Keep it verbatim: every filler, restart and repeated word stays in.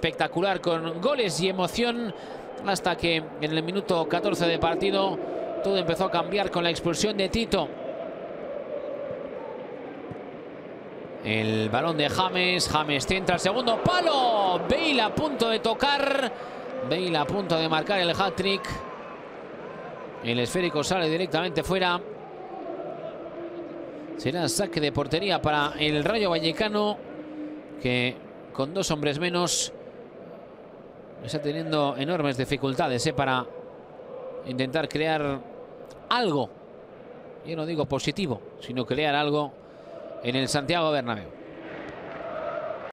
espectacular con goles y emoción, hasta que en el minuto catorce de partido todo empezó a cambiar con la expulsión de Tito. El balón de James, James centra el segundo palo, Bale a punto de tocar, Bale a punto de marcar el hat-trick. El esférico sale directamente fuera. Será saque de portería para el Rayo Vallecano, que con dos hombres menos está teniendo enormes dificultades ¿eh? para intentar crear algo. Yo no digo positivo, sino crear algo en el Santiago Bernabéu.